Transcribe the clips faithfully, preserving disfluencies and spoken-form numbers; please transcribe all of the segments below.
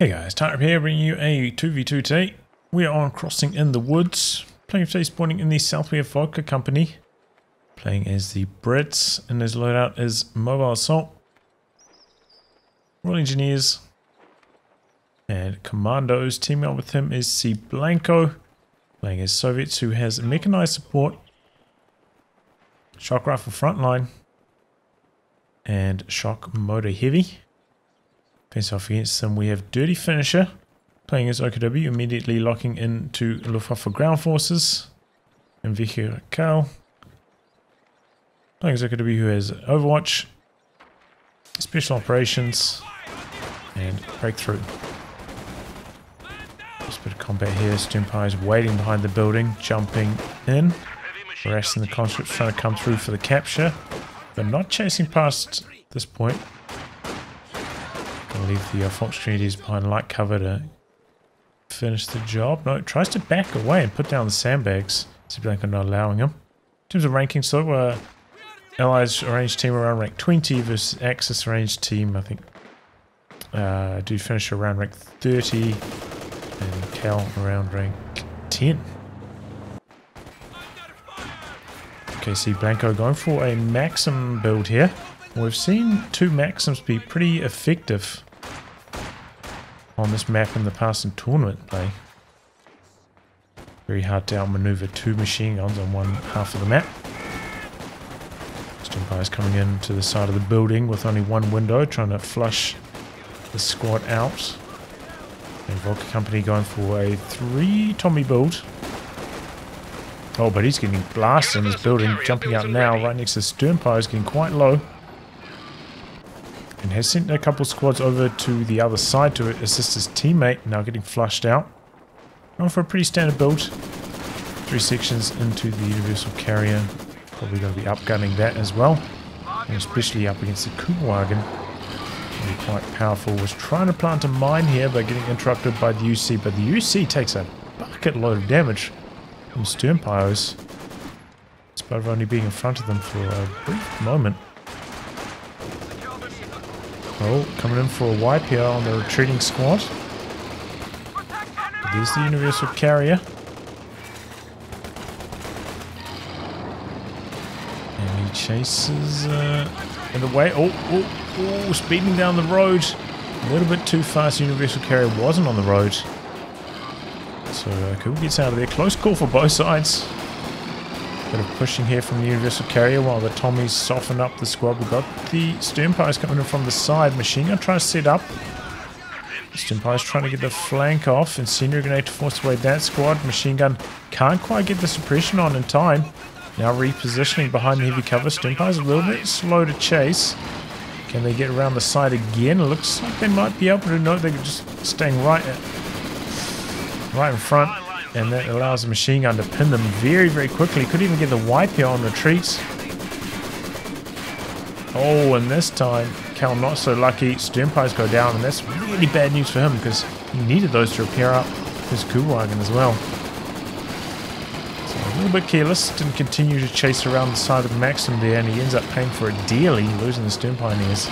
Hey guys, Tightrope here, bringing you a two v two today. We are on Crossing in the Woods, playing today spawning in the Southware Vodka Company, playing as the Brits, and his loadout is Mobile Assault, Royal Engineers, and Commandos. Teaming up with him is cblanco, playing as Soviets, who has mechanized support, shock rifle frontline, and shock motor heavy. Face off against them we have Dirty Finisher, playing as O K W, immediately locking into Luftwaffe ground forces, and Vikhr Kal, playing as O K W, who has Overwatch, Special Operations, and Breakthrough. Just a bit of combat here. Stempire is waiting behind the building, jumping in, harassing the conscripts trying to come through for the capture, but not chasing past this point. Leave the uh, Fallschirmjäger behind light cover to finish the job. No, it tries to back away and put down the sandbags. cblanco not allowing him. In terms of ranking, so uh, Allies arranged team around rank twenty versus Axis arranged team, I think, uh, do finish around rank thirty and Cal around rank ten. Okay, cblanco going for a Maxim build here. We've seen two Maxims be pretty effective on this map in the past in tournament play. Very hard to outmaneuver two machine guns on one half of the map. Stempire is coming in to the side of the building with only one window, trying to flush the squad out. And Vodka Company going for a three Tommy build. Oh, but he's getting blasted in his building, jumping out now right next to Stempire, is getting quite low. And has sent a couple squads over to the other side to assist his teammate, now getting flushed out. Going for a pretty standard build. Three sections into the universal carrier. Probably going to be upgunning that as well. And especially up against the Kübelwagen. Really quite powerful. Was trying to plant a mine here by getting interrupted by the U C. But the U C takes a bucket load of damage from Sturmpios, despite only being in front of them for a brief moment. Oh, coming in for a wipe here on the retreating squad. There's the universal carrier. And he chases uh, in the way. Oh, oh, oh, speeding down the road. A little bit too fast. Universal carrier wasn't on the road. So uh, Cool gets out of there. Close call for both sides. Bit of pushing here from the universal carrier while the Tommies soften up the squad. We've got the Sturmpios coming in from the side. Machine gun trying to set up. Sturmpios trying to get the flank off. And incendiary grenade to force away that squad. Machine gun can't quite get the suppression on in time. Now repositioning behind the heavy cover. Sturmpios a little bit slow to chase. Can they get around the side again? It looks like they might be able to. No, they're just staying right, at, right in front. And that allows the machine gun to pin them very, very quickly. Could even get the wipe here on retreats. Oh, and this time, Cal not so lucky. Sturmpies go down, and that's really bad news for him because he needed those to repair up his Kübelwagen as well. So a little bit careless, didn't continue to chase around the side of Maxim there, and he ends up paying for it dearly, losing the Sturmpioneers.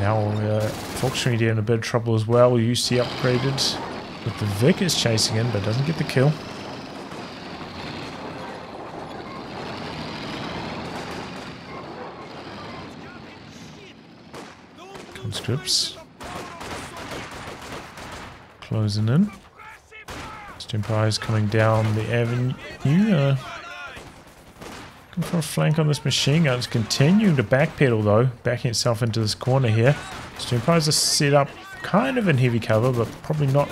Now, uh, Volkswagen in a bit of trouble as well. U C upgraded. But the Vikhr is chasing in, but doesn't get the kill. Conscripts. Closing in. Stempire is coming down the avenue. Uh, looking for a flank on this machine gun. It's continuing to backpedal though, backing itself into this corner here. Stempires are set up kind of in heavy cover, but probably not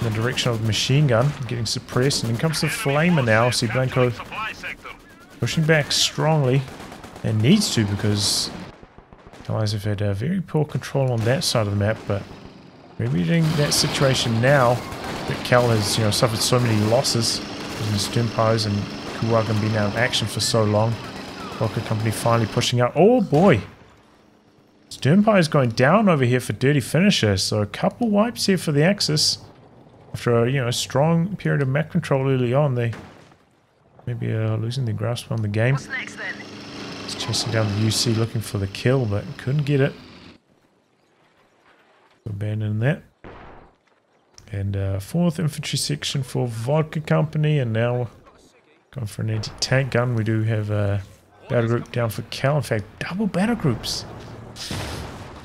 in the direction of the machine gun, getting suppressed, and in comes the flamer now. cblanco pushing back strongly, and needs to, because Allies have had uh, very poor control on that side of the map, but remedying that situation now that Cal has, you know, suffered so many losses in the Sturmpios and Kübelwagen being out of action for so long. Vodka Company finally pushing out. Oh boy! Sturmpire is going down over here for Dirty Finisher, so a couple wipes here for the Axis. After a, you know, strong period of map control early on, they maybe are losing their grasp on the game. What's next, then? It's chasing down the U C looking for the kill, but couldn't get it. So Abandon that. And uh, fourth Infantry Section for Vodka Company, and now going for an anti-tank gun. We do have a battle group down for Kal. In fact, double battle groups.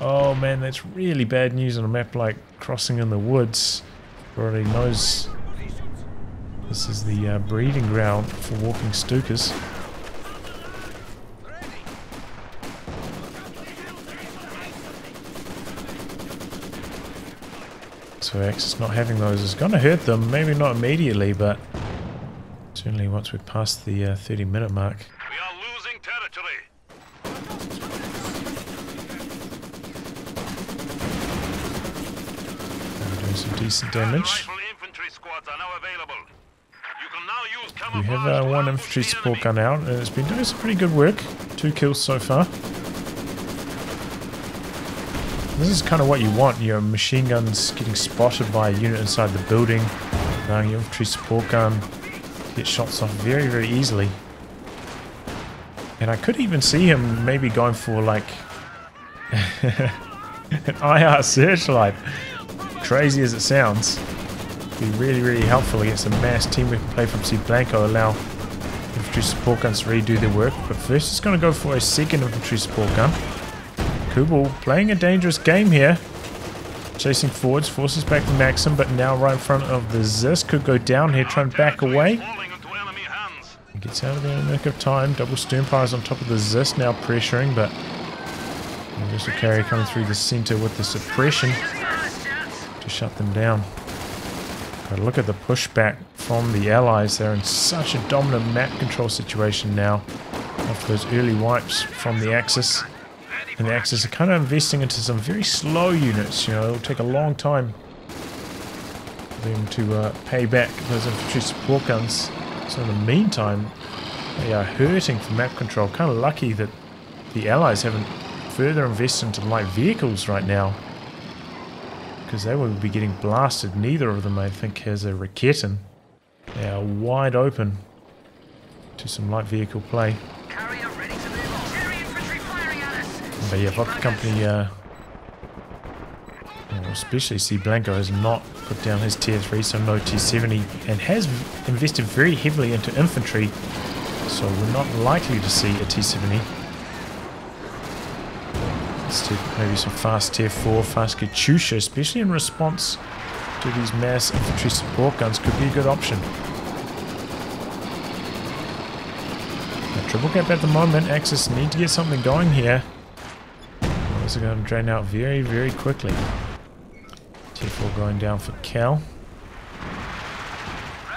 Oh man, that's really bad news on a map like Crossing in the Woods. Everybody knows this is the uh, breeding ground for Walking Stukas. So Axis not having those is going to hurt them, maybe not immediately, but certainly once we pass the uh, thirty minute mark. We are losing territory. We're doing some decent damage. We have uh, one infantry support gun out, and it's been doing some pretty good work. Two kills so far. This is kind of what you want, your machine guns getting spotted by a unit inside the building. Now your infantry support gun gets shots off very, very easily. And I could even see him maybe going for like an I R searchlight. Crazy as it sounds. Be really, really helpful against a mass team we can play from cblanco. Allow infantry support guns to redo their work, but first it's going to go for a second infantry support gun. Kubel playing a dangerous game here, chasing forwards, forces back the Maxim, but now right in front of the Zis. Could go down here, trying to back away. He gets out of there in the nick of time. Double Sturmpios on top of the Zis, now pressuring, but Universal Carrier coming through the center with the suppression to shut them down. But look at the pushback from the Allies. They're in such a dominant map control situation now after those early wipes from the Axis. And the Axis are kind of investing into some very slow units. You know, it'll take a long time for them to uh, pay back those infantry support guns. So in the meantime, they are hurting for map control. Kind of lucky that the Allies haven't further invested into light vehicles right now, because they will be getting blasted. Neither of them, I think, has a Raketen. They are wide open to some light vehicle play. But yeah, Vodka Company, uh, especially cblanco, has not put down his tier three, so no tier seventy, and has invested very heavily into infantry, so we're not likely to see a tier seventy. Maybe some fast tier four, fast Katyusha, especially in response to these mass infantry support guns, could be a good option. Now, triple gap at the moment. Axis need to get something going here. Those are going to drain out very, very quickly. tier four going down for Kal.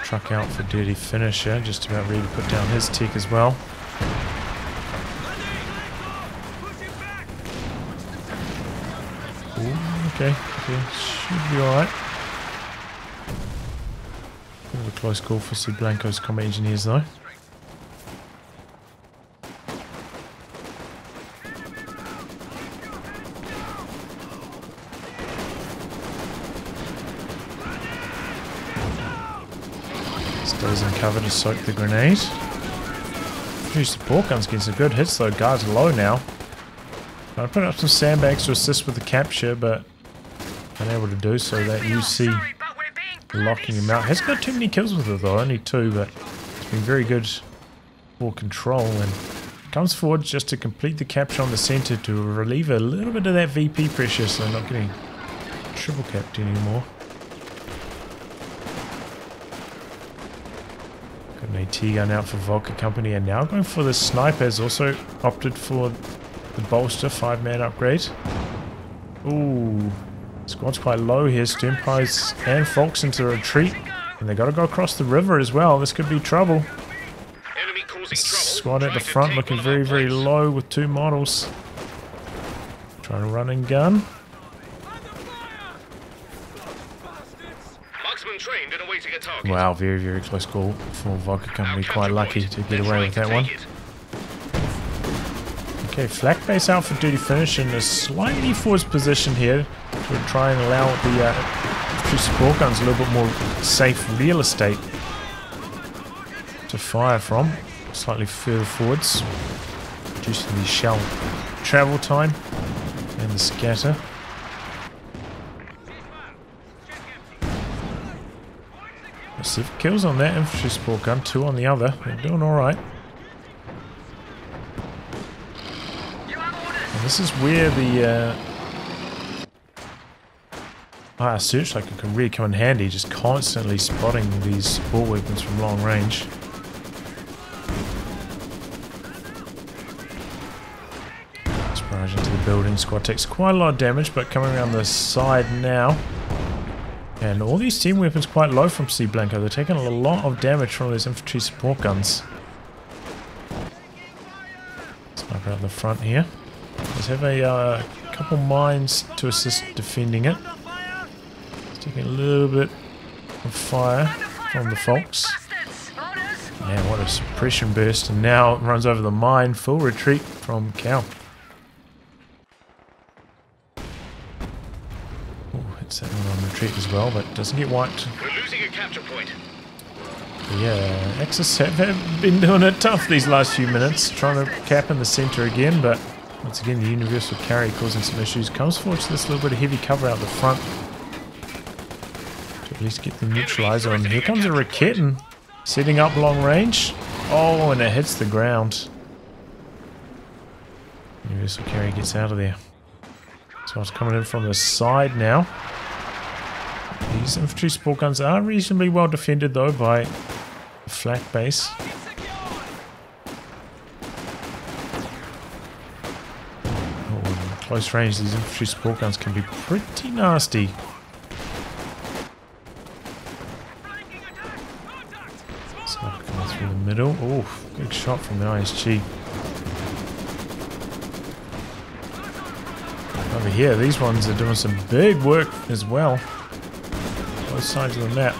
Truck out for Dirty Finisher, just about ready to put down his tick as well. Okay, okay, should be alright. A close call for cblanco's combat engineers though. Stays in cover to soak the grenade. New support guns getting some good hits though, guards low now. I put up some sandbags to assist with the capture, but unable to do so. That U C locking him out. Hasn't got too many kills with it though, only two, but it's been very good for control, and comes forward just to complete the capture on the center to relieve a little bit of that V P pressure, so they're not getting triple capped anymore. Got an AT gun out for Vodka Company, and now going for the sniper. Has also opted for the bolster five man upgrade. Ooh, squad's quite low here. Sturmpies and Falks into retreat, and they got to go across the river as well. This could be trouble. Enemy causing trouble. Squad at the front looking very, very low with two models. Trying to run and gun. Wow, very, very close call for Vodka Company. Quite lucky to get away with that one. Okay, flak base out for Dirty Finish in a slightly forwards position here to try and allow the uh, two support guns a little bit more safe real estate to fire from. Slightly further forwards, reducing the shell travel time and the scatter. Massive kills on their infantry support gun, two on the other. They're doing alright. And this is where the uh, fire searchlight can really come in handy, just constantly spotting these support weapons from long range. Barrage into the building. Squad takes quite a lot of damage, but coming around the side now. And all these team weapons quite low from cblanco. They're taking a lot of damage from those infantry support guns. Sniper out the front here. Let's have a uh, couple mines to assist defending it. It's taking a little bit of fire from the Falks. Yeah, what a suppression burst. And now it runs over the mine. Full retreat from Kal. On retreat as well, but doesn't get wiped. We're losing a capture point. Yeah, Axis have, have been doing it tough these last few minutes, trying to cap in the centre again, but once again the universal carry causing some issues. Comes forward to this little bit of heavy cover out the front to at least get the neutralizer on. Here comes a Raketen setting up long range. Oh, and it hits the ground. Universal carry gets out of there. So it's coming in from the side now. These infantry support guns are reasonably well defended though by the flak base. Oh, in close range these infantry support guns can be pretty nasty. Sniper coming through the middle. Oh, big shot from the I S G. Over here, these ones are doing some big work as well. Both sides of the map.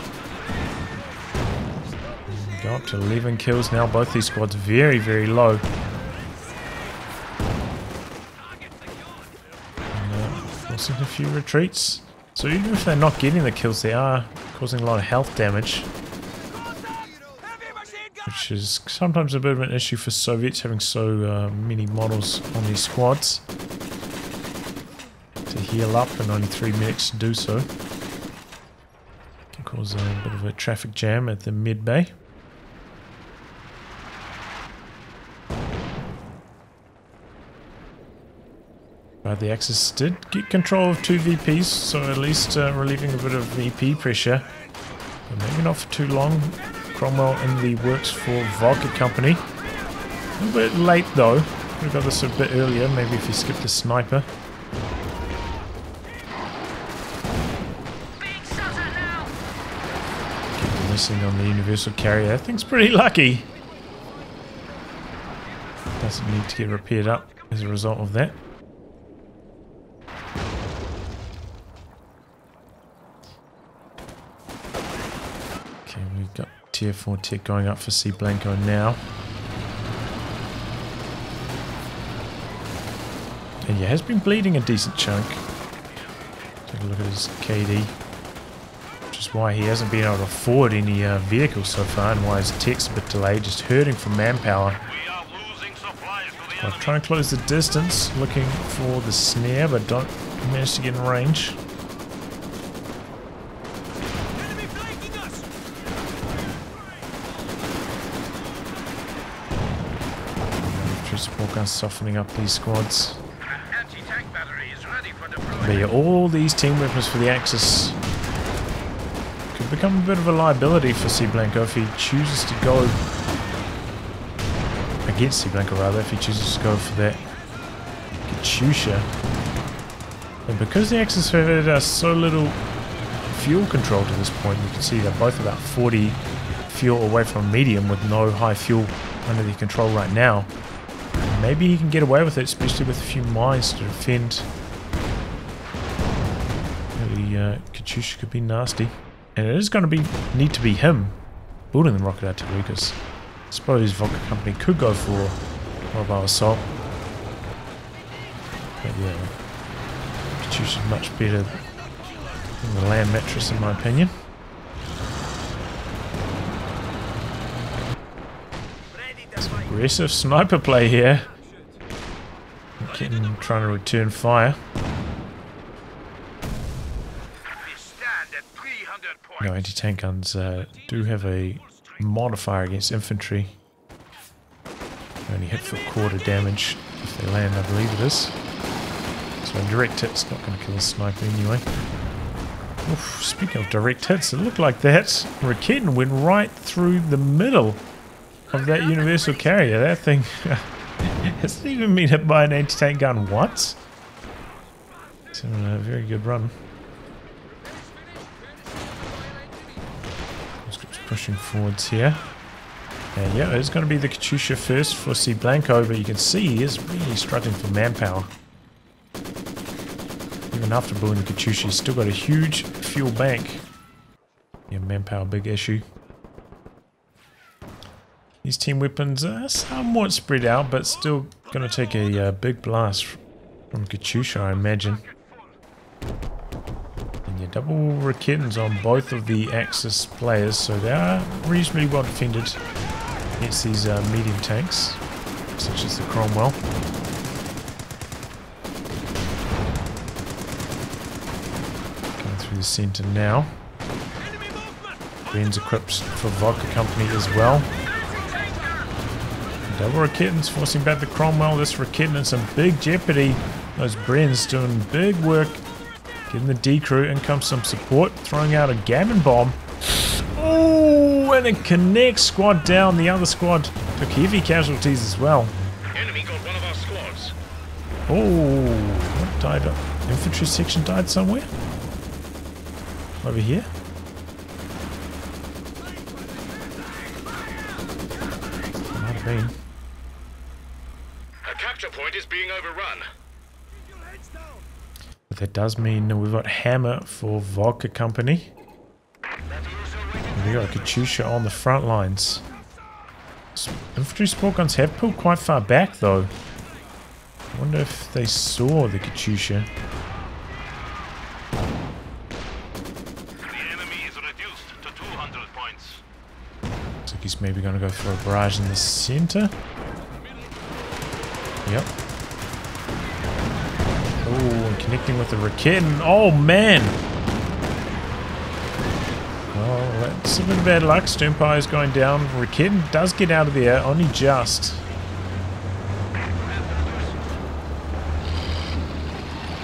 Go up to eleven kills now. Both these squads very, very low. And, uh, forcing a few retreats. So even if they're not getting the kills, they are causing a lot of health damage, which is sometimes a bit of an issue for Soviets having so uh, many models on these squads to heal up, and only three medics to do so. Cause a bit of a traffic jam at the mid bay. But the Axis did get control of two V Ps, so at least uh, relieving a bit of V P pressure. But maybe not for too long. Cromwell in the works for Vodka Company. A little bit late though. We've got this a bit earlier. Maybe if you skip the sniper. On the universal carrier. That thing's pretty lucky. Doesn't need to get repaired up as a result of that. Okay, we've got tier four tech going up for cblanco now. And yeah, has been bleeding a decent chunk. Take a look at his K D. Why he hasn't been able to afford any uh, vehicles so far, and why his tech's a bit delayed, just hurting from manpower. I'm trying to close the distance, looking for the snare, but don't manage to get in range. Infantry support guns softening up these squads. But yeah, all these team weapons for the Axis become a bit of a liability for cblanco if he chooses to go against cblanco rather if he chooses to go for that Katyusha. And because the Axis have had uh, so little fuel control to this point, you can see they're both about forty fuel away from medium with no high fuel under their control right now. And maybe he can get away with it, especially with a few mines to defend. The uh, Katyusha could be nasty. And it is going to be need to be him building the rocket artillery, because I suppose Vodka Company could go for mobile assault. But yeah, Katyusha is much better than the land mattress in my opinion. Some aggressive sniper play here. Getting, trying to return fire. No, anti-tank guns uh, do have a modifier against infantry. They only hit for quarter damage if they land, I believe it is. So a direct hit's not going to kill a sniper anyway. Oof, speaking of direct hits, it looked like that Raketen went right through the middle of that universal carrier. That thing hasn't even been hit by an anti-tank gun once. It's in a very good run. Pushing forwards here. And yeah, it's going to be the Katyusha first for cblanco, but you can see he is really struggling for manpower. Even after building the Katyusha, he's still got a huge fuel bank. Yeah, manpower, big issue. These team weapons are somewhat spread out, but still going to take a uh, big blast from Katyusha, I imagine. And your double Raketens on both of the Axis players, so they are reasonably well defended against these uh, medium tanks, such as the Cromwell. Going through the centre now. Ben's equipped for Vodka Company as well. Double Raketens forcing back the Cromwell. This Raketen in some big jeopardy. Those Brens doing big work. Getting the D crew. In comes some support. Throwing out a Gammon Bomb. Oh, and it connects. Squad down. The other squad took heavy casualties as well. Enemy got one of our squads. Oh, what died? Infantry section died somewhere? Over here? Might have been. Point is being overrun. But that does mean that we've got Hammer for Vodka Company. We've got Katyusha on the front lines. Infantry support guns have pulled quite far back though. I wonder if they saw the Katyusha. The enemy is reduced to two hundred points. Looks like he's maybe going to go for a barrage in the center. Yep. Oh, and connecting with the Raketen. Oh, man! Oh, that's a bit of bad luck. Stempire is going down. Raketen does get out of the air, only just.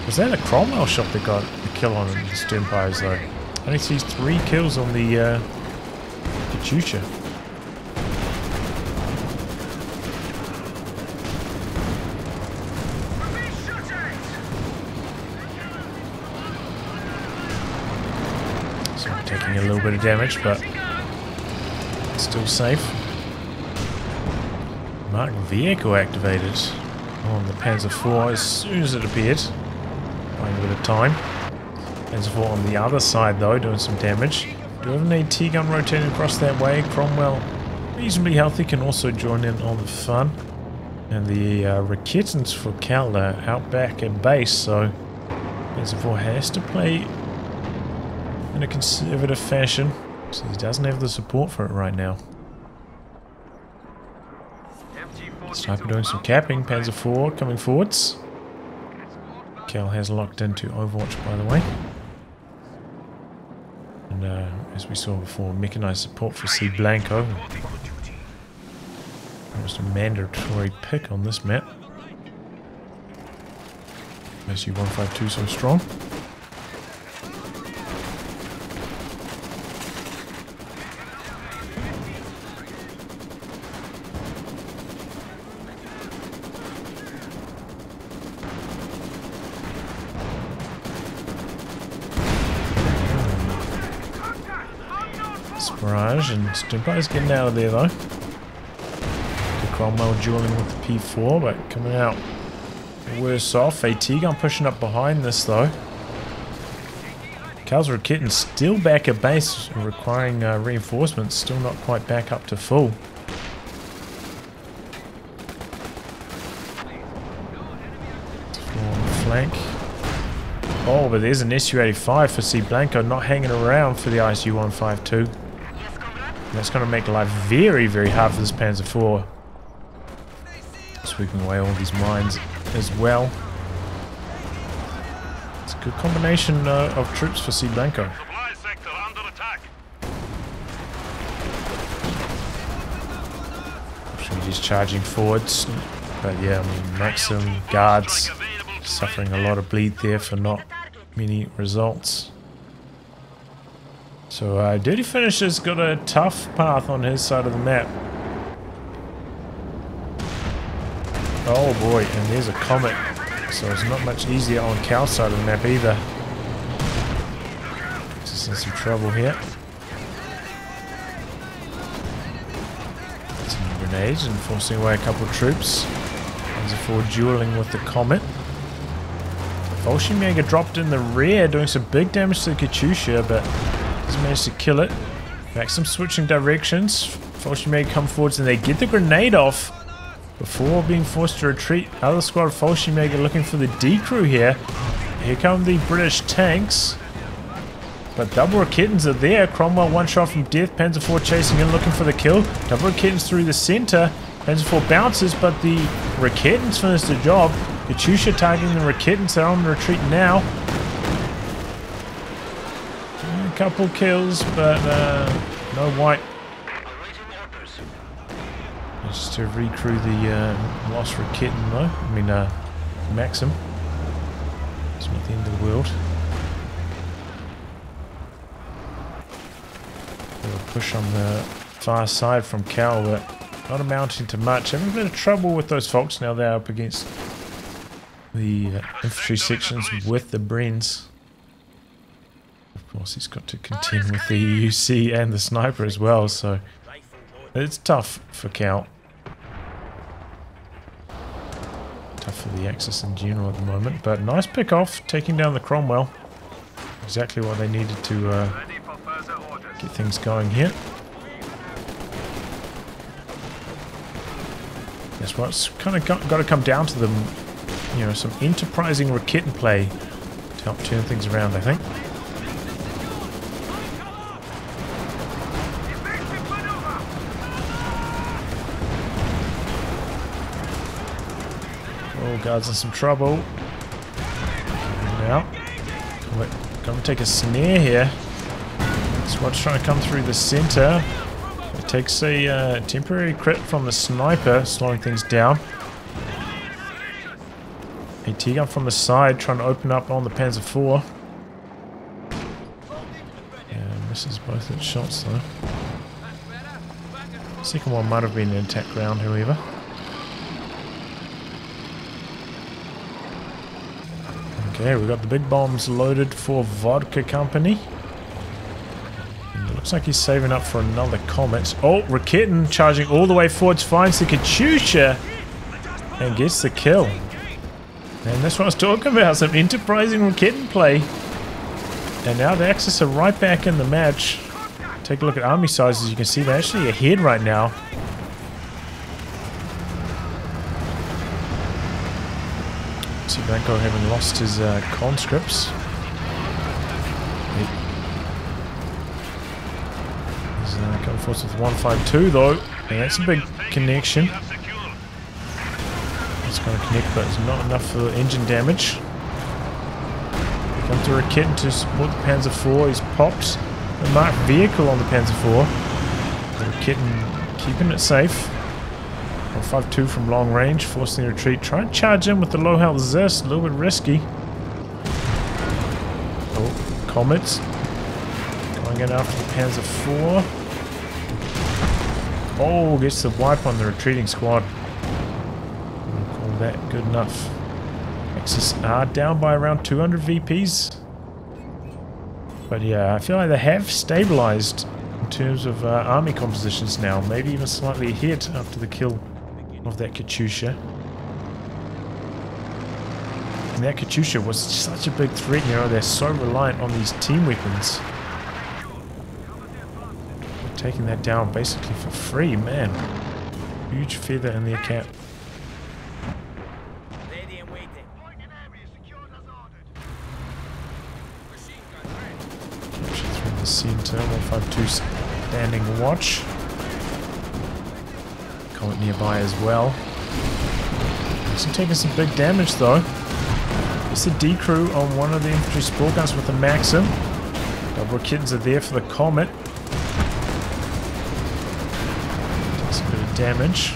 Was that a Cromwell shot that got the kill on the Sturmpios, though? Only sees three kills on the uh, Katyusha. Taking a little bit of damage, but still safe. Mark vehicle activated on the Panzer four as soon as it appeared. Playing a bit of time. Panzer four on the other side though, doing some damage. Do we have an A T gun rotating across that way? Cromwell, reasonably healthy, can also join in on the fun. And the uh, Raketens for Kal are out back at base, so Panzer four has to play in a conservative fashion, so he doesn't have the support for it right now. Sniper doing some capping. Panzer four coming forwards. Kal has locked into Overwatch, by the way. And uh, as we saw before, mechanized support for cblanco. Almost a mandatory pick on this map. S U one fifty-two so strong. Barrage, and Stumpire's getting out of there though. The Cromwell dueling with the P four, but coming out worse off. AT gun pushing up behind this though. Kal's Raketen still back at base, requiring uh, reinforcements. Still not quite back up to full. On the flank. Oh, but there's an S U eighty-five for cblanco, not hanging around for the I S U one fifty-two. That's going to make life very, very hard for this Panzer four. Sweeping away all these mines as well. It's a good combination uh, of troops for cblanco. he's charging forwards. But yeah, I mean, Maxim guards suffering a lot of bleed there for not many results. So uh, Dirty Finisher's got a tough path on his side of the map. Oh boy, and there's a Comet. So it's not much easier on Kal's side of the map either. Just in some trouble here. Some grenades and forcing away a couple of troops. Panzer four dueling with the Comet. Fallschirmjäger dropped in the rear, doing some big damage to the Katyusha, but has managed to kill it. Maxim switching directions. Fallschirmjäger come forwards and they get the grenade off before being forced to retreat. Other squad of Fallschirmjäger looking for the D crew here. Here come the British tanks. But double Raketens are there. Cromwell one shot from death. Panzer four chasing in, looking for the kill. Double Raketens through the center. Panzer four bounces, but the Raketens finish the job. Katyusha targeting the Raketens. They're on retreat now. A couple kills, but uh, no white. Just to recrew the uh, lost Raketen though. I mean, uh, Maxim. It's not the end of the world. Little push on the far side from Kal, but not amounting to much. Having a bit of trouble with those folks now. They're up against the uh, infantry sections with the Brens. Of course, he's got to contend with the U C and the sniper as well, so it's tough for Kal. Tough for the Axis in general at the moment, but nice pick off, taking down the Cromwell. Exactly what they needed to uh, get things going here. That's what's kind of got, got to come down to them, you know, some enterprising Raketen play to help turn things around, I think. Guards in some trouble. Now, gonna take a snare here. Squad's trying to come through the center. It takes a uh, temporary crit from the sniper, slowing things down. A T gun from the side, trying to open up on the Panzer four. And misses both its shots though. The second one might have been an attack round, however. Okay, we've got the big bombs loaded for Vodka Company. And it looks like he's saving up for another Comet. Oh, Raketen charging all the way forwards, finds the Katyusha and gets the kill. And that's what I was talking about, some enterprising Raketen play. And now the Axis are right back in the match. Take a look at army sizes, you can see they're actually ahead right now. Cblanco having lost his uh, conscripts. He's uh, coming forward with one five two though. And that's a big connection. It's going to connect, but it's not enough for engine damage. We come to Raketen to support the Panzer four. He's popped a marked vehicle on the Panzer four. The Raketen keeping it safe. one five two from long range, forcing the retreat. Try and charge in with the low health Zest, a little bit risky. Oh, Comet. Going in after the Panzer four. Oh, gets the wipe on the retreating squad. We'll call that good enough. Axis are down by around two hundred V Ps. But yeah, I feel like they have stabilized in terms of uh, army compositions now. Maybe even slightly ahead after the kill of that Katyusha. And that Katyusha was such a big threat, you know, they're so reliant on these team weapons. They're taking that down basically for free, man. Huge feather in their cap. Capture through the center, one five two standing watch. Comet nearby as well. He's taking some big damage though. It's the D crew on one of the infantry spore guns with the Maxim. Double Raketens are there for the Comet. Takes a bit of damage.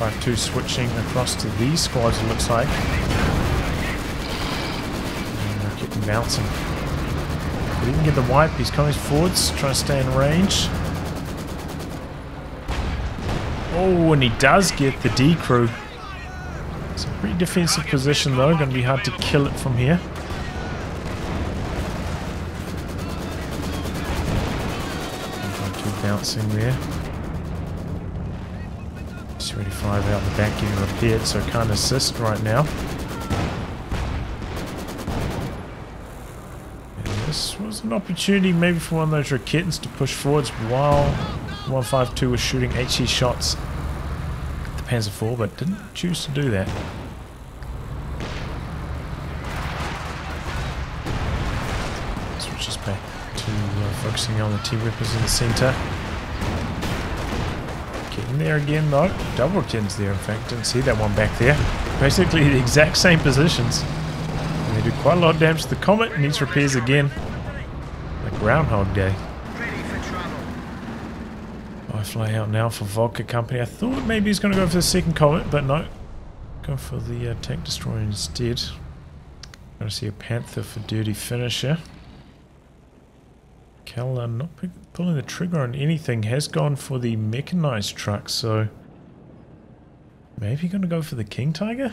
one fifty-two switching across to these squads, it looks like. And I keep bouncing. But he can get the wipe, he's coming forwards, trying to stay in range. Oh, and he does get the D crew. It's a pretty defensive position though, going to be hard to kill it from here. one fifty-two bouncing there. seventy-five out the back getting repaired, so can't assist right now. And this was an opportunity maybe for one of those Raketens to push forwards while one fifty-two was shooting HE shots at the Panzer four, but didn't choose to do that. Switches back to uh, focusing on the T-Whippers in the centre. Getting there again though. Double tins there, in fact. Didn't see that one back there. Basically the exact same positions. And they do quite a lot of damage to the Comet. Needs repairs again. Like Groundhog Day. Firefly out now for Vodka Company. I thought maybe he's going to go for the second Comet, but no. Go for the uh, tank destroyer instead. Going to see a Panther for Dirty Finisher. Kal, uh, not pulling the trigger on anything, has gone for the mechanized truck, so maybe going to go for the King Tiger?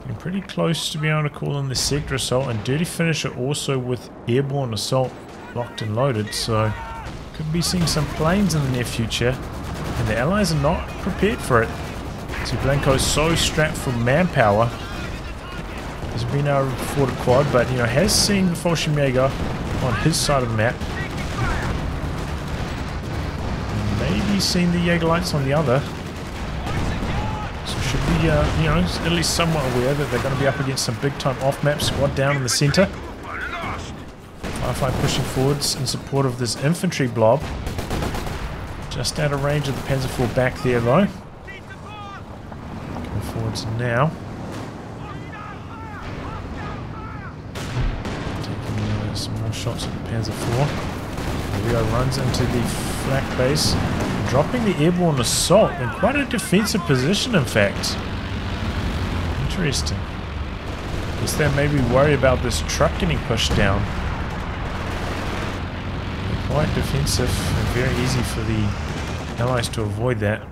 Getting pretty close to be able to call in the sector assault, and Dirty Finisher also with airborne assault locked and loaded, so could be seeing some planes in the near future, and the allies are not prepared for it. cblanco is so strapped for manpower. He's been able to afford a quad, but you know, has seen the Fallschirmjäger on his side of the map. Maybe seen the Jägerlights on the other. So should be, uh, you know, at least somewhat aware that they're going to be up against some big-time off-map squad down in the centre. Firefly pushing forwards in support of this infantry blob. Just out of range of the Panzer four back there, though. Going forwards now. Shots at the Panzer four. Rio runs into the flak base, dropping the airborne assault in quite a defensive position, in fact. Interesting. Guess they maybe worry about this truck getting pushed down. They're quite defensive and very easy for the allies to avoid that.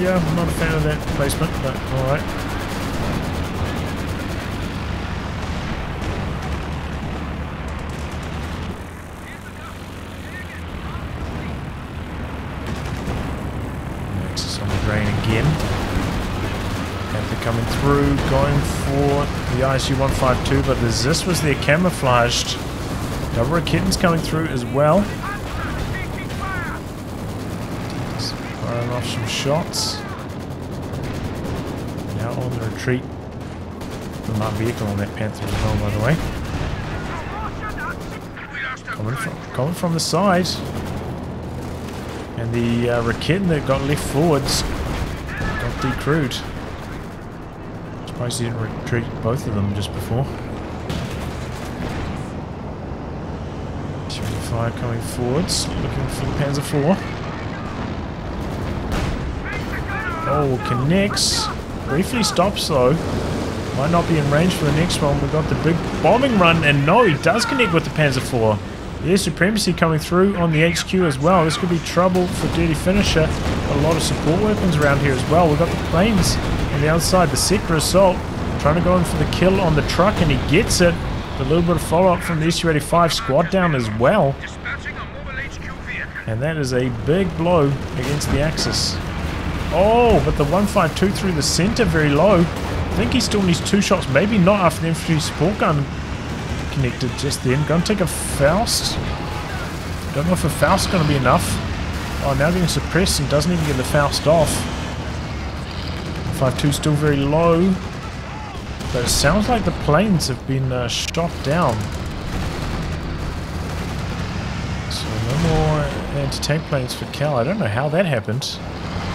Yeah, I'm not a fan of that placement, but alright. Next is on the drain again. Panther coming through, going for the I S U one fifty-two, but the Zis was there camouflaged. Double Raketens coming through as well. Firing off some shots. Now on the retreat. There's not a vehicle on that Panther as well, by the way. Coming from, coming from the side. And the uh, Raketen that got left forwards got decrewed. Surprised he didn't retreat both of them just before. Shooting fire coming forwards, looking for the Panzer four. Oh, connects. Briefly stops though. Might not be in range for the next one. We've got the big bombing run, and no, he does connect with the Panzer four. Air supremacy coming through on the H Q as well. This could be trouble for Dirty Finisher. A lot of support weapons around here as well. We've got the planes on the outside. The sector assault trying to go in for the kill on the truck, and he gets it. A little bit of follow-up from the S U eighty-five squad down as well. And that is a big blow against the Axis. Oh, but the one fifty-two through the centre, very low. I think he still needs two shots, maybe not after the infantry support gun connected just then. Gonna take a Faust. Don't know if a Faust's gonna be enough. Oh, now getting suppressed and doesn't even get the Faust off. one fifty-two still very low. But it sounds like the planes have been uh, shot down. So no more anti-tank planes for Kal. I don't know how that happened.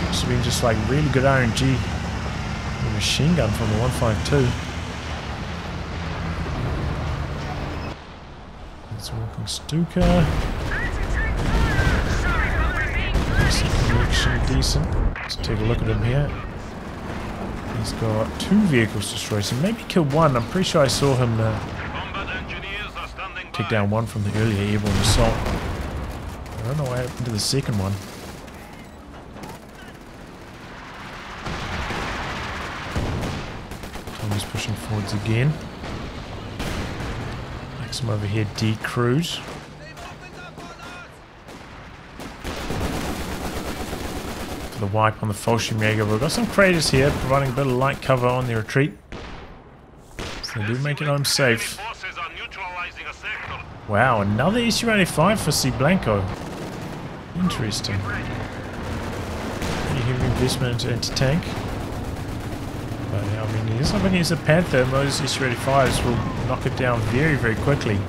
It's been just like really good R N G, the machine gun from the one fifty-two. Walking Stuka. Actually decent. Let's take a look at him here. He's got two vehicles destroyed, so maybe kill one. I'm pretty sure I saw him uh, take down one from the earlier airborne assault. I don't know what happened to the second one. Tommy's pushing forwards again. Maxim over here decruise. The wipe on the Fallschirmjäger. We've got some craters here, providing a bit of light cover on the retreat. So they do make it home safe. Wow, another S U eighty-five for cblanco. Interesting. Pretty heavy investment into anti-tank. But I mean, there's something against the Panther. Those S U eighty-fives will knock it down very, very quickly.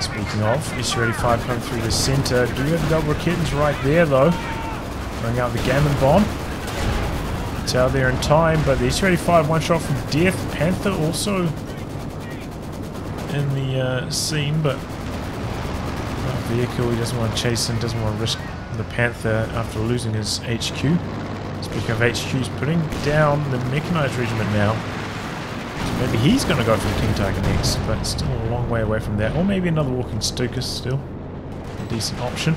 Speaking of, S U eighty-five coming through the centre. Do we have double Raketens right there though? Bring out the Gammon Bomb. It's out there in time, but the S U eighty-five one shot from death. Panther also in the uh, scene, but that vehicle he doesn't want to chase him, doesn't want to risk the Panther after losing his H Q. Speaking of H Qs, putting down the mechanised regiment now. Maybe he's going to go for the King Tiger next, but it's still a long way away from that. Or maybe another Walking Stuka still. A decent option.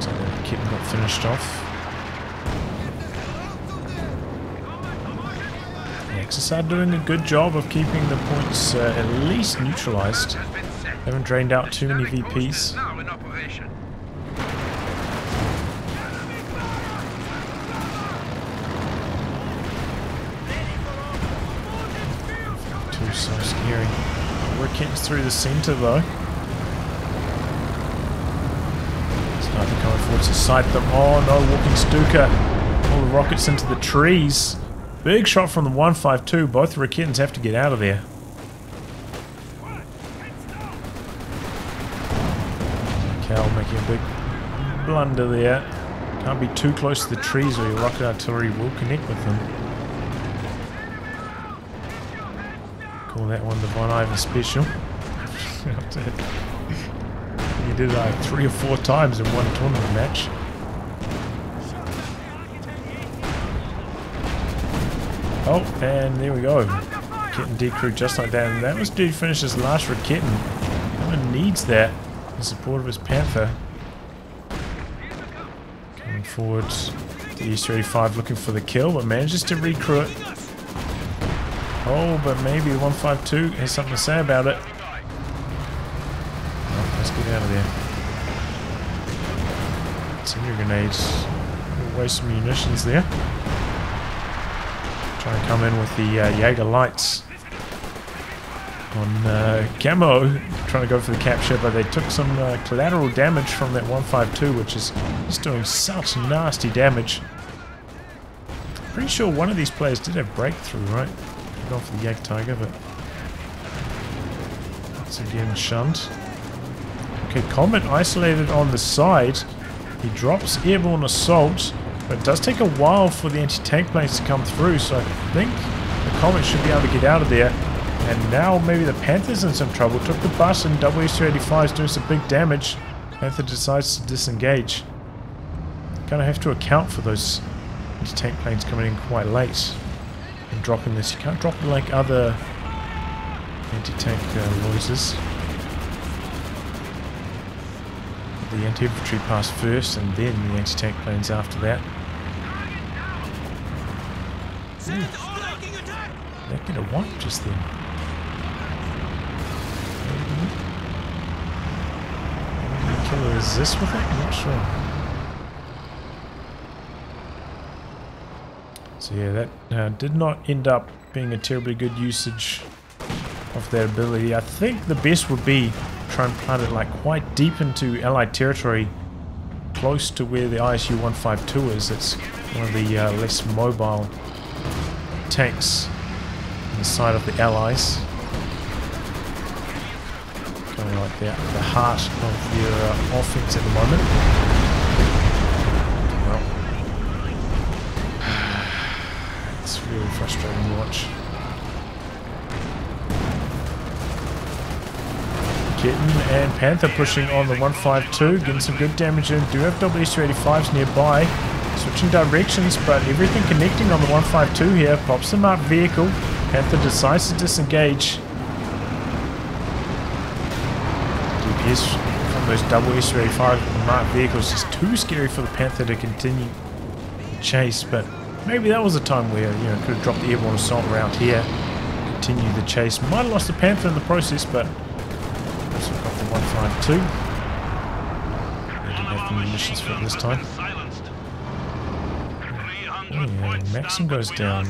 So the kitten got finished off. Axis are doing a good job of keeping the points uh, at least neutralized. Haven't drained out too many V Ps. So scary. We're getting through the centre though. Sniper coming forward to sight them. Oh no, Walking Stuka. All the rockets into the trees. Big shot from the one fifty-two. Both the Raketens have to get out of there. Cal making a big blunder there. Can't be too close to the trees or your rocket artillery will connect with them. Call that one the Von Iver special. He did it like three or four times in one tournament match. Oh, and there we go. Raketten decrewed just like that, and that was Dirty Finisher's last Raketten. No one needs that in support of his Panther. Coming forward, the S U eighty-five looking for the kill, but manages to recrew it. Oh, but maybe the one fifty-two has something to say about it. Oh, let's get out of there. Senior grenades. We'll waste some munitions there. Try and come in with the uh, Jaeger lights on uh, camo. Trying to go for the capture, but they took some uh, collateral damage from that one fifty-two, which is just doing such nasty damage. Pretty sure one of these players did have breakthrough, right? Off for the Jagdtiger, but once again shunned. Okay, Comet isolated on the side. He drops airborne assault, but it does take a while for the anti-tank planes to come through, so I think the Comet should be able to get out of there. And now maybe the Panther's in some trouble. Took the bus and W S U eighty-five's doing some big damage. Panther decides to disengage. Gonna have to account for those anti-tank planes coming in quite late. And dropping this, you can't drop it like other anti-tank uh, noises. The anti-infantry pass first, and then the anti-tank planes after that. Ooh. They get a wipe just then. Mm-hmm. Killer resist with it? I'm not sure. So yeah, that uh, did not end up being a terribly good usage of that ability. I think the best would be try and plant it like quite deep into Allied territory, close to where the I S U one fifty-two is. It's one of the uh, less mobile tanks on the side of the Allies. Kind of like the, the heart of their uh, offense at the moment. really frustrating to watch. Kitten and Panther pushing on the one five two, getting some good damage in. Do have double I S U eighty-fives nearby. Switching directions, but everything connecting on the one five two here. Pops them up vehicle. Panther decides to disengage. D P S from those double I S U eighty-five marked vehicles is too scary for the Panther to continue the chase, but maybe that was a time where, you know, could have dropped the airborne assault around here. Continue the chase. Might have lost the Panther in the process, but also got the one five two. They didn't have the munitions for it this time. Yeah, Maxim goes down.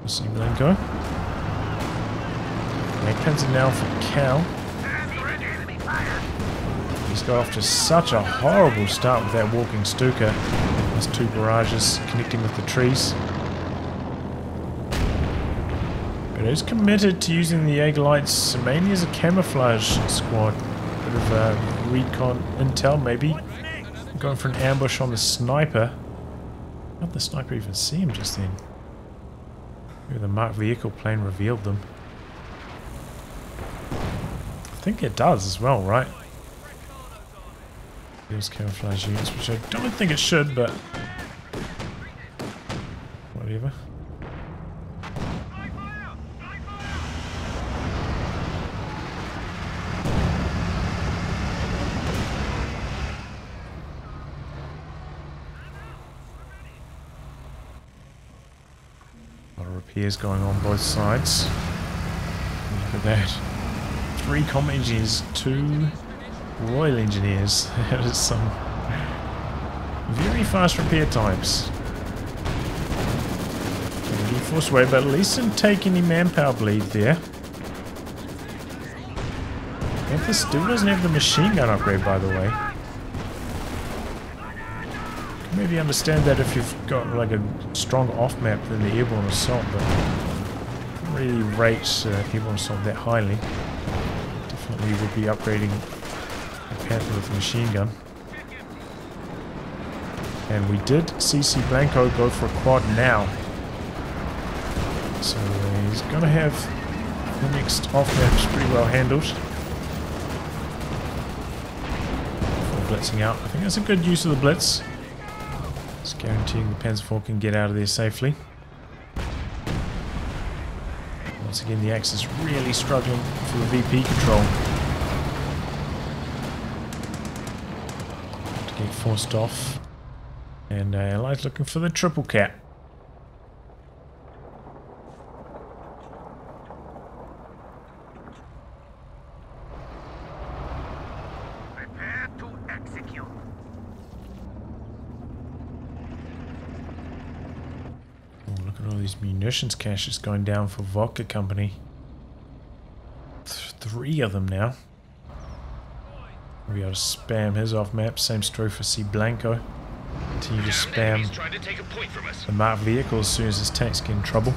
We'll see Blanco. Panzer now for Kal. He's got off to such a horrible start with that Walking Stuka. There's two barrages connecting with the trees. But he's committed to using the Jaegerlights mainly as a camouflage squad. Bit of a recon intel maybe. Going for an ambush on the sniper. How'd the sniper even see him just then? Maybe the marked vehicle plane revealed them. I think it does as well, right? Those camouflage units, which I don't think it should, but whatever. Here's going on both sides. Look at that. Three combat engineers, two Royal Engineers. That is some very fast repair times. Can't really force away, but at least didn't take any manpower bleed there. Panther still doesn't have the machine gun upgrade, by the way. Maybe understand that if you've got like a strong off-map than the airborne assault, but I really rate uh, airborne assault that highly. Definitely would be upgrading a Panther with a machine gun. And we did see cblanco go for a quad now. So he's going to have the next off-map pretty well handled. Blitzing out. I think that's a good use of the blitz. It's guaranteeing the Panzer four can get out of there safely. Once again, the Axe is really struggling for the V P control. To get forced off. And uh, Allies looking for the triple cap. Munitions cache is going down for Vodka Company. Th three of them now. We'll be able to spam his off map. Same story for cblanco. Continue to spam to take a point from us. The marked vehicle as soon as his tanks get in trouble.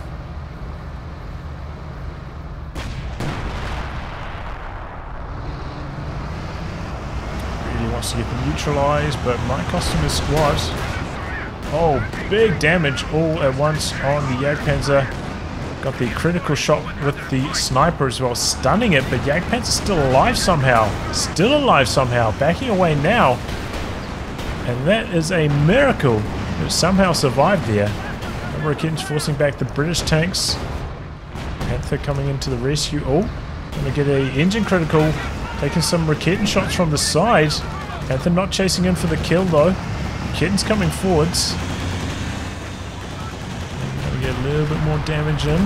Really wants to get them neutralized, but might cost him his squad. Oh, big damage all at once on the Jagdpanzer. Got the critical shot with the sniper as well, stunning it, but Jagdpanzer's still alive somehow. Still alive somehow, backing away now. And that is a miracle. It somehow survived there. Raketen's forcing back the British tanks. Panther coming into the rescue. Oh, gonna get a engine critical. Taking some Raketen shots from the side. Panther not chasing in for the kill though. Kitten's coming forwards. We get a little bit more damage in.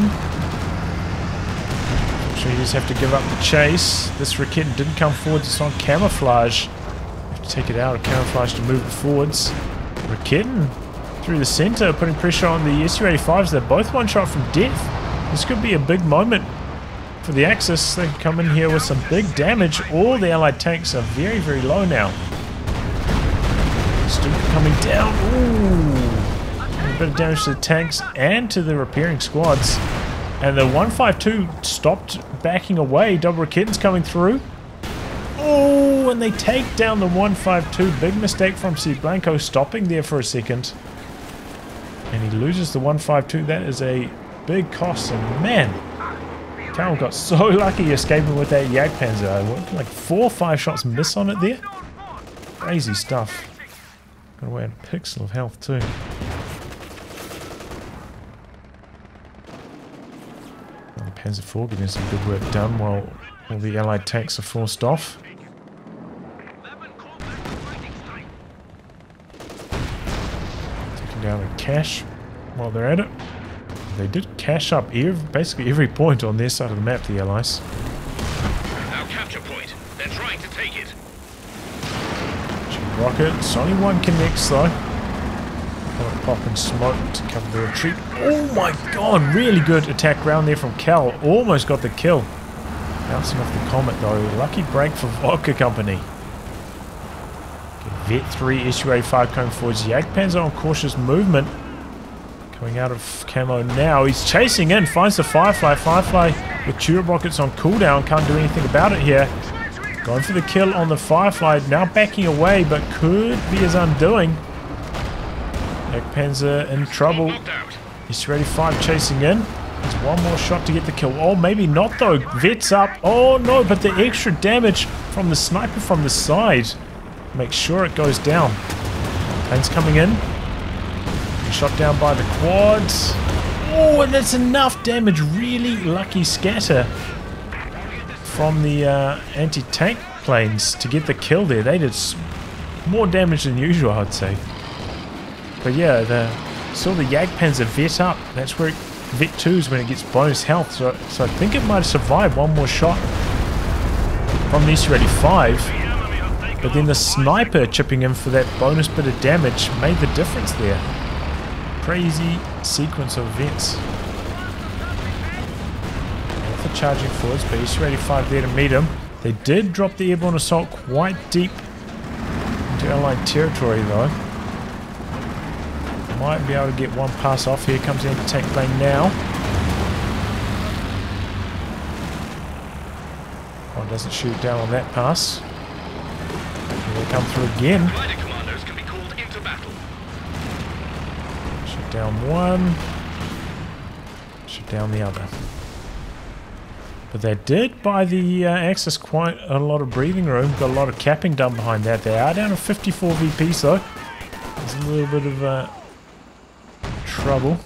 Actually, you just have to give up the chase. This Raketen didn't come forwards, it's on camouflage. You have to take it out of camouflage to move it forwards. Raketen through the center, putting pressure on the S U eighty-fives. They're both one shot from death. This could be a big moment for the Axis. They can come in here with some big damage. All the Allied tanks are very, very low now. Stuka coming down. Ooh. A bit of damage to the tanks and to the repairing squads. And the one five two stopped backing away. Double Raketen's coming through. Oh, and they take down the one five two. Big mistake from cblanco, stopping there for a second. And he loses the one five two. That is a big cost. And man, Kal got so lucky escaping with that Jagdpanzer. What, like four or five shots miss on it there? Crazy stuff. Got away in a pixel of health too. And the Panzer four getting some good work done while all the allied tanks are forced off. Taking down a cache while they're at it. They did cache up every, basically every point on their side of the map, the allies. Our capture point. They're trying to take it. Rocket. It's only one connects though. Pop and smoke to cover the retreat. Oh my god, really good attack round there from Kal. Almost got the kill. Bouncing off the Comet though. Lucky break for Vodka Company. Okay, Vet three, S U eighty-five coming forwards. Jagdpanzer on cautious movement. Coming out of camo now. He's chasing in, finds the Firefly. Firefly with turret rockets on cooldown. Can't do anything about it here. Going for the kill on the Firefly, now backing away, but could be his undoing. Jagdpanzer in trouble. S U eighty-five chasing in. There's one more shot to get the kill. Oh, maybe not though. Vet's up. Oh no, but the extra damage from the sniper from the side. Make sure it goes down. Plane's coming in. Shot down by the quads. Oh, and that's enough damage. Really lucky scatter from the uh, anti-tank planes to get the kill there. They did more damage than usual, I'd say. But yeah, the, saw the Jagdpanzer vet up. That's where it, vet two's when it gets bonus health. So, so I think it might have survived one more shot from the S U eighty-five. But then the sniper chipping in for that bonus bit of damage made the difference there. Crazy sequence of events. Charging forwards, but S U eighty-five there to meet him. They did drop the airborne assault quite deep into allied territory though. Might be able to get one pass off. Here comes the anti-tank plane now. Oh, doesn't shoot down on that pass. Here they come through again. Shoot down one. Shoot down the other. But they did buy the uh, Axis quite a lot of breathing room. Got a lot of capping done behind that. They are down to fifty-four V P, so there's a little bit of uh, trouble.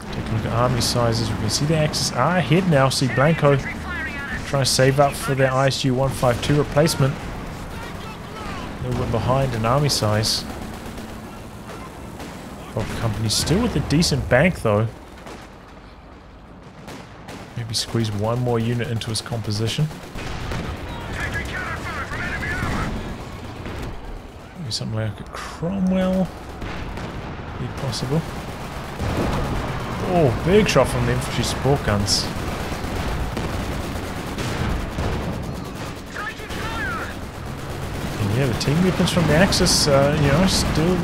Take a look at army sizes. We can see the Axis are ahead now. See Blanco trying to save up for their I S U one fifty-two replacement. A little bit behind in army size. Vodka Company still with a decent bank though. Maybe squeeze one more unit into his composition. Maybe something like a Cromwell. Be possible. Oh, big shot from the infantry support guns. And yeah, the team weapons from the Axis, uh, you know, still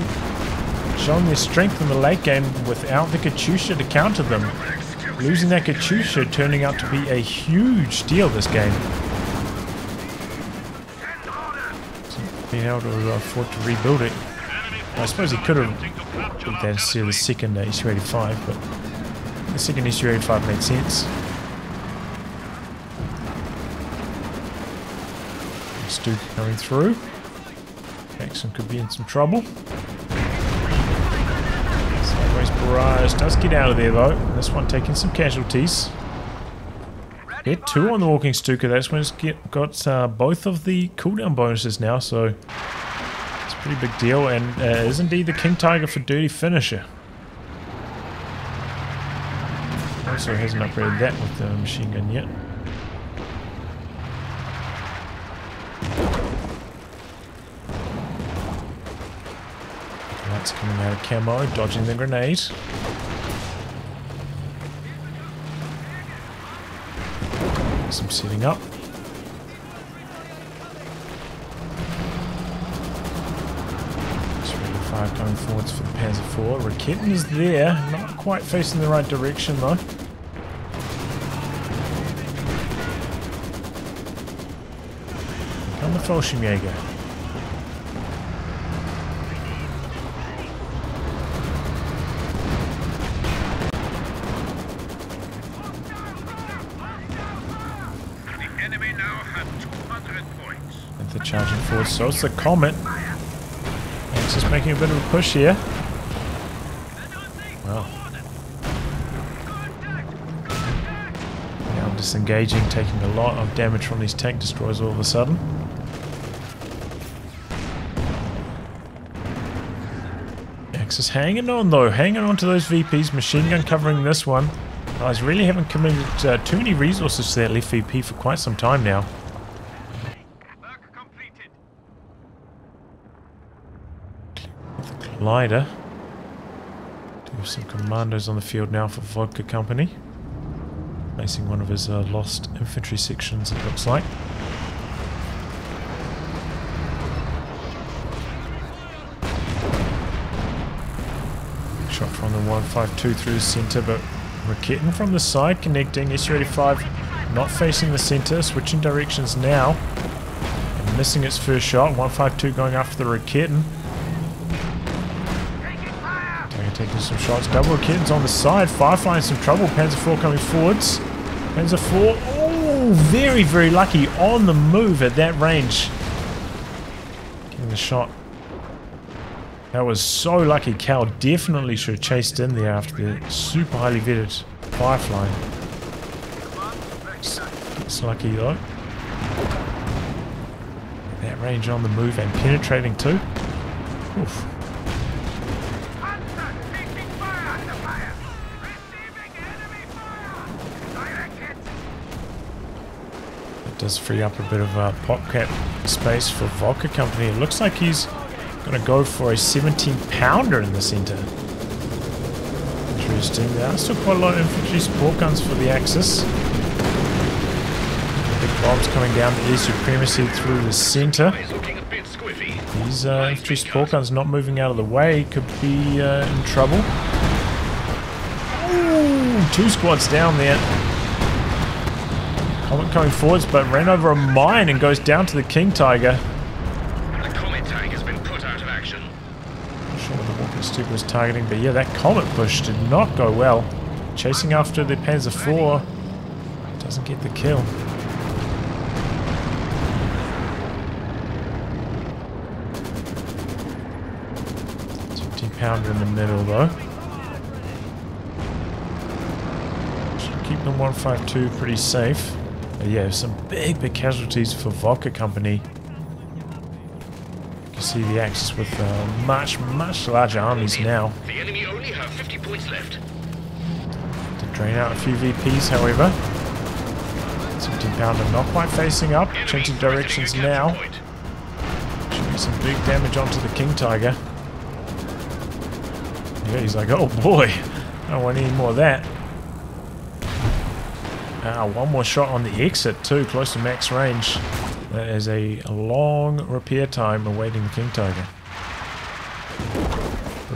showing their strength in the late game without the Katyusha to counter them. Losing that Katyusha turning out to be a huge deal this game. So being able to afford to rebuild it. I suppose he could have put that to the second S U eighty-five, but the second S U eighty-five made sense. Stuka coming through. Maxim could be in some trouble. Barrage does get out of there though. This one taking some casualties. Hit two on the Walking Stuka. That's when it's get, got uh, both of the cooldown bonuses now, so it's a pretty big deal. And uh, is indeed the King Tiger for Dirty Finisher. Also hasn't upgraded that with the machine gun yet. That's coming out of camo, dodging the grenade. Some setting up. three five going forwards for the Panzer four. Raketen is there, not quite facing the right direction though. Here comes the Fallschirmjäger. And the charging force, so it's the Comet. And it's just making a bit of a push here. Well. Yeah, I'm disengaging, taking a lot of damage from these tank destroyers all of a sudden. Is hanging on though, hanging on to those V Ps, machine gun covering this one. Guys really haven't committed uh, too many resources to that left V P for quite some time now. Work completed. The glider. Do have some commandos on the field now for Vodka Company. Facing one of his uh, lost infantry sections, it looks like. Shot from the one fifty-two through the center, but Raketen from the side connecting. S U eighty-five not facing the center, switching directions now and missing its first shot. one fifty-two going after the Raketen. Tiger taking some shots. Double Raketen's on the side. Firefly in some trouble. Panzer four coming forwards. Panzer four, oh, very, very lucky on the move at that range. Getting the shot. That was so lucky. Kal definitely should have chased in there after the super highly vetted Firefly. It's lucky though. That range on the move and penetrating too. Oof. It does free up a bit of uh, popcap space for Vodka Company. It looks like he's going to go for a seventeen pounder in the center. Interesting. There are still quite a lot of infantry support guns for the Axis. Big bombs coming down to air supremacy through the center. These uh, infantry support guns not moving out of the way could be uh, in trouble. Ooh, two squads down there. Comet coming forwards, but ran over a mine and goes down to the King Tiger. Stuka was targeting, but yeah, that Comet push did not go well. Chasing after the Panzer four, doesn't get the kill. fifteen pounder in the middle though. Should keep the one fifty-two pretty safe. But yeah, some big, big casualties for Vodka Company. See the Axis with uh, much, much larger armies now. The enemy only have fifty points left. To drain out a few V Ps, however. seventeen pounder not quite facing up, changing directions now. Should be some big damage onto the King Tiger. Yeah, he's like, oh boy, I don't want any more of that. Ah, one more shot on the exit too, close to max range. That is a long repair time awaiting the King Tiger.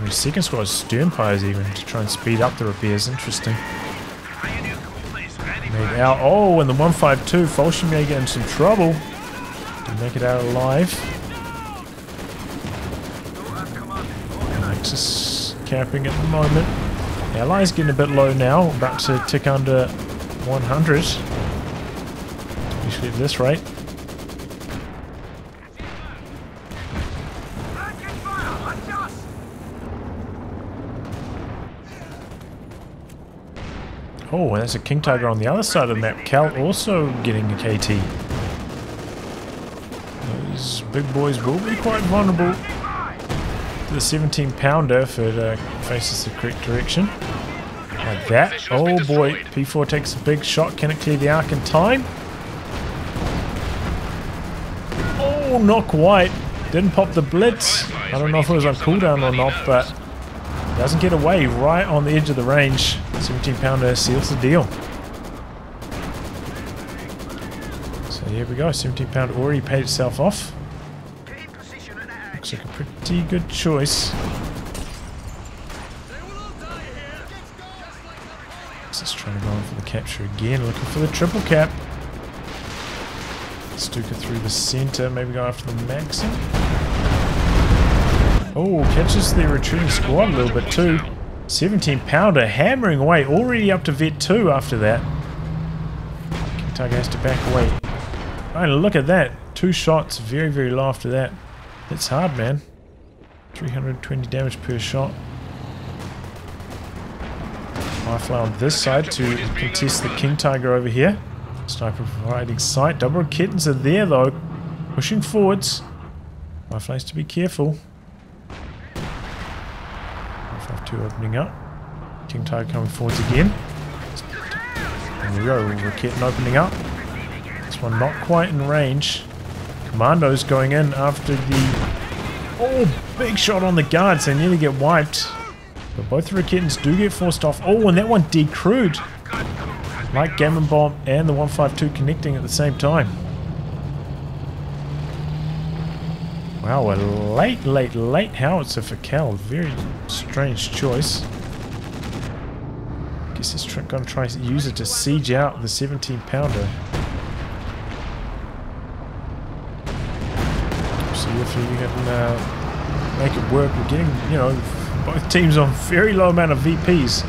The second squad is Sturmpios even to try and speed up the repairs. Interesting. Made out. Oh, and the one fifty-two Fallschirmjäger in some trouble. Didn't make it out alive. Axis capping at the moment. The Allies getting a bit low now. About to tick under one hundred. Especially at this rate. Oh, and there's a King Tiger on the other side of the map. Kal also getting a K T. Those big boys will be quite vulnerable to the seventeen pounder if it uh, faces the correct direction. Like that. Oh boy, P four takes a big shot. Can it clear the arc in time? Oh, not quite. Didn't pop the blitz. I don't know if it was on cooldown or not, but doesn't get away, right on the edge of the range. seventeen pounder seals the deal. So here we go, seventeen pounder already paid itself off. Looks like a pretty good choice. Just trying to go in for the capture again, looking for the triple cap. Stuka through the center, maybe go after the Maxim. Oh, catches the retreating squad a little bit too. seventeen pounder hammering away, already up to vet two after that. King Tiger has to back away Oh, look at that. Two shots, very, very low after that. That's hard, man. three hundred twenty damage per shot. Firefly on this side to contest the King Tiger over here. Sniper providing sight. Double Raketens are there, though. Pushing forwards. Firefly to be careful. one fifty-two opening up. King Tiger coming forwards again. There we go. Raketen opening up. This one not quite in range. Commando's going in after the... Oh, big shot on the guards. They nearly get wiped. But both the Raketens do get forced off. Oh, and that one decrewed. Like Gammon Bomb and the one fifty-two connecting at the same time. Wow, a late, late, late howitzer for Kal. Very strange choice. Guess this trick going to try to use it to siege out the seventeen pounder. See if you can uh, make it work. We're getting, you know, both teams on very low amount of V Ps.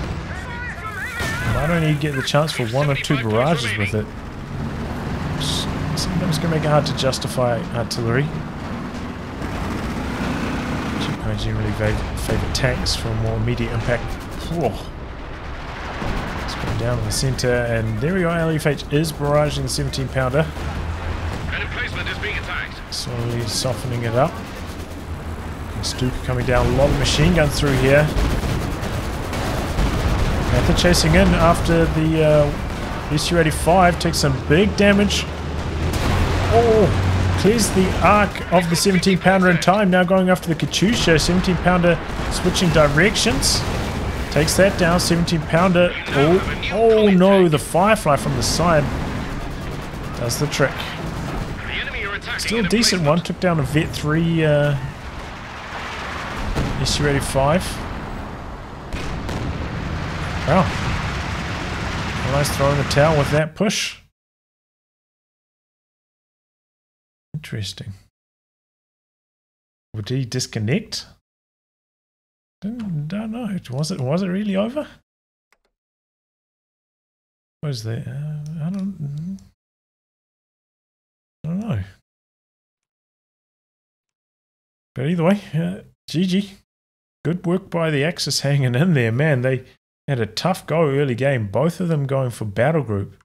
I don't need to get the chance for one or two barrages with it. Sometimes it's going to make it hard to justify artillery. I generally favour tanks for more immediate impact. Whoa. Let's go down in the centre, and there we go. L F H is barraging the seventeen pounder. Slowly softening it up. And Stuka coming down, a lot of machine guns through here. Panther chasing in after the uh, S U eighty-five, takes some big damage. Oh, clears the arc of the seventeen pounder in time, now going after the Katyusha. seventeen pounder switching directions. Takes that down, seventeen pounder. Oh, oh no, the Firefly from the side does the trick. Still a decent one, took down a Vet three uh, S U eighty-five. Wow. Nice throw in the towel with that push. Interesting. Would he disconnect? Don't, don't know. Was it, was it really over? What was that? Uh, I don't... I don't know. But either way, uh, G G. Good work by the Axis hanging in there, man. They had a tough go early game. Both of them going for battle group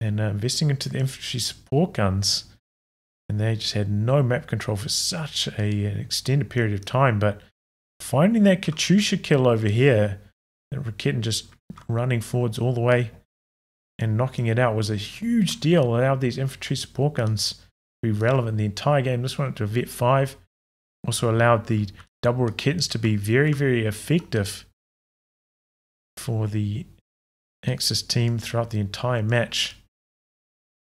and uh, investing into the infantry support guns. And they just had no map control for such a, an extended period of time. But finding that Katyusha kill over here, that Raketen just running forwards all the way and knocking it out was a huge deal. It allowed these infantry support guns to be relevant the entire game. This one up to a Vet five. Also allowed the double Raketens to be very, very effective for the Axis team throughout the entire match.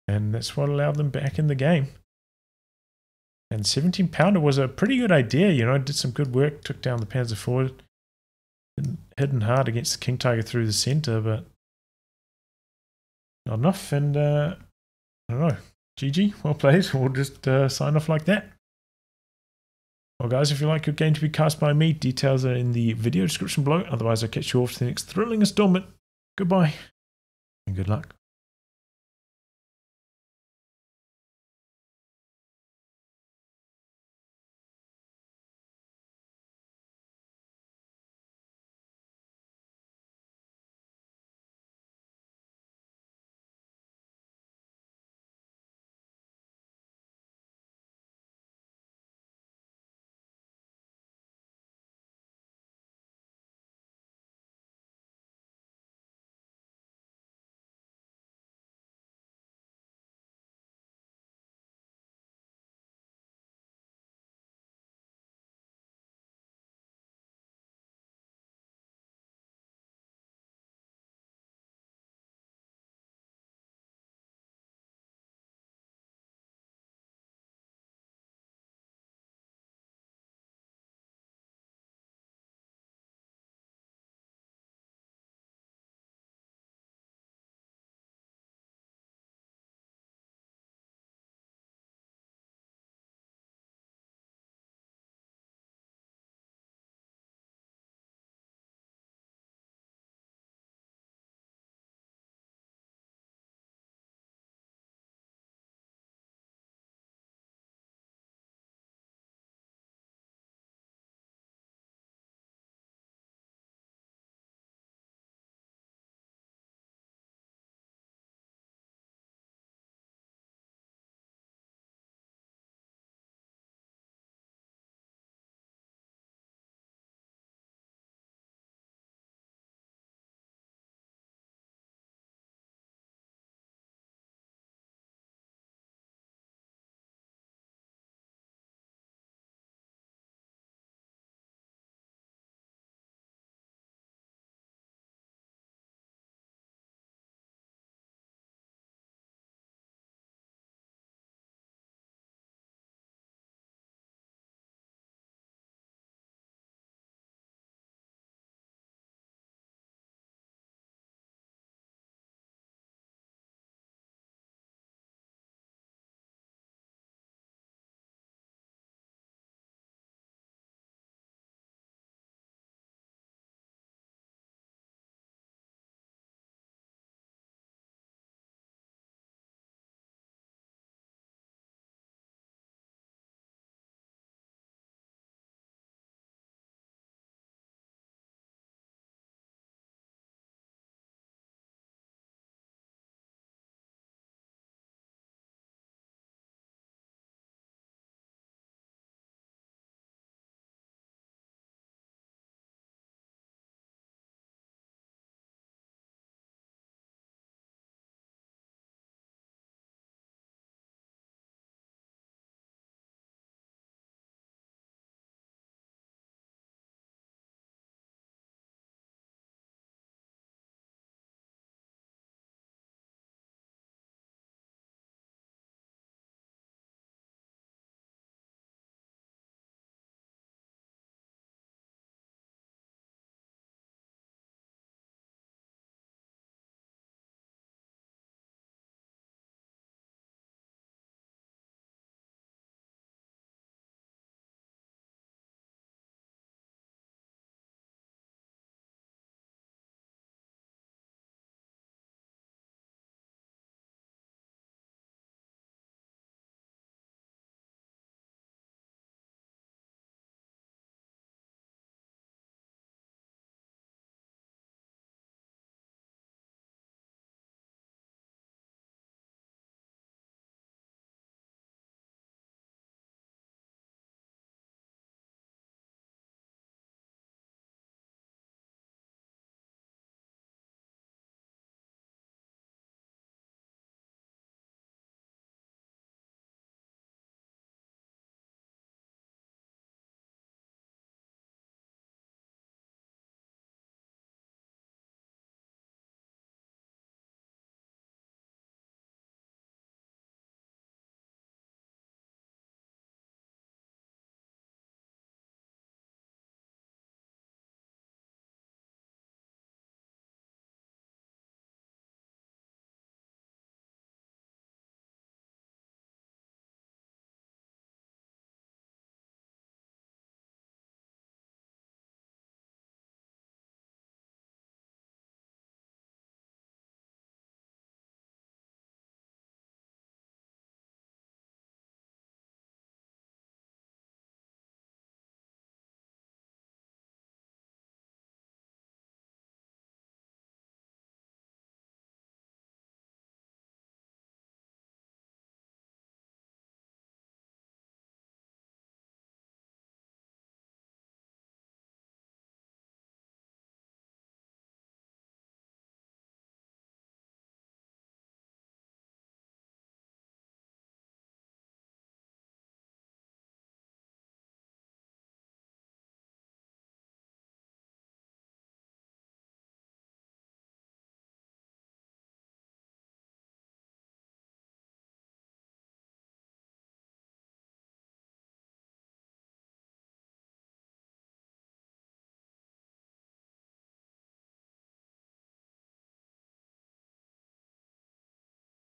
And that's what allowed them back in the game. And seventeen pounder was a pretty good idea, you know, did some good work, took down the Panzer four, hidden hard against the King Tiger through the centre, but not enough. And uh, I don't know, G G, well played. We'll just uh, sign off like that. Well, guys, if you like your game to be cast by me, details are in the video description below. Otherwise, I'll catch you all for the next thrilling installment. Goodbye, and good luck.